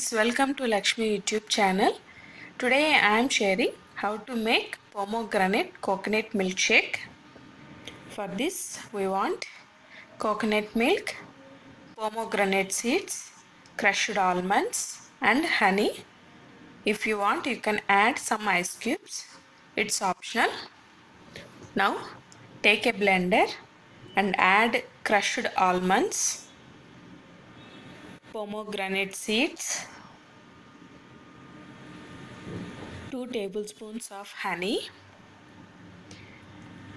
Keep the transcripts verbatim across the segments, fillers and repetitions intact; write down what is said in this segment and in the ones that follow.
friends, welcome to Laxmi YouTube channel. Today I am sharing how to make pomegranate coconut milkshake. For this we want coconut milk, pomegranate seeds, crushed almonds and honey. If you want you can add some ice cubes, it's optional. Now take a blender and add crushed almonds, pomegranate seeds, two tablespoons of honey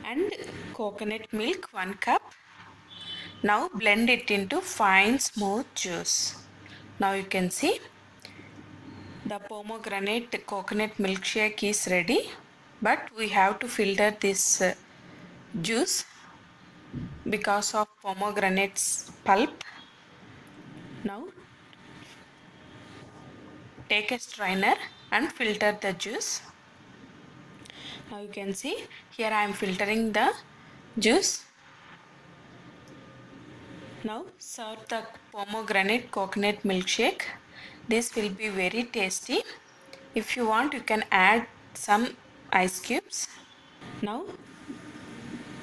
and coconut milk one cup. Now blend it into fine smooth juice. Now you can see the pomegranate coconut milkshake is ready, but we have to filter this uh, juice because of pomegranate's pulp. Now take a strainer and filter the juice. Now you can see here I am filtering the juice. Now serve the pomegranate coconut milkshake. This will be very tasty. If you want you can add some ice cubes. Now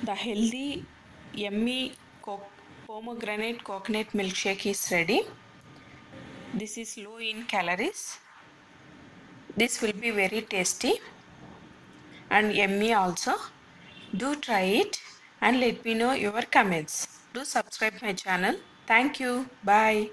the healthy yummy coconut pomegranate coconut milkshake is ready. This is low in calories. This will be very tasty and yummy also. Do try it and let me know your comments. Do subscribe my channel. Thank you. Bye.